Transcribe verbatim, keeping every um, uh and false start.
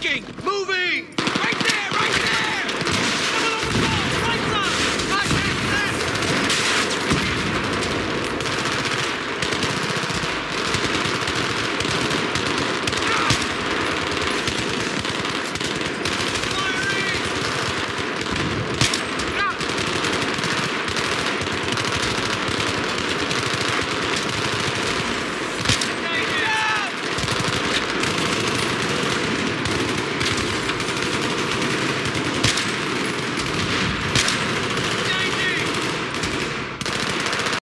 Breaking! Moving!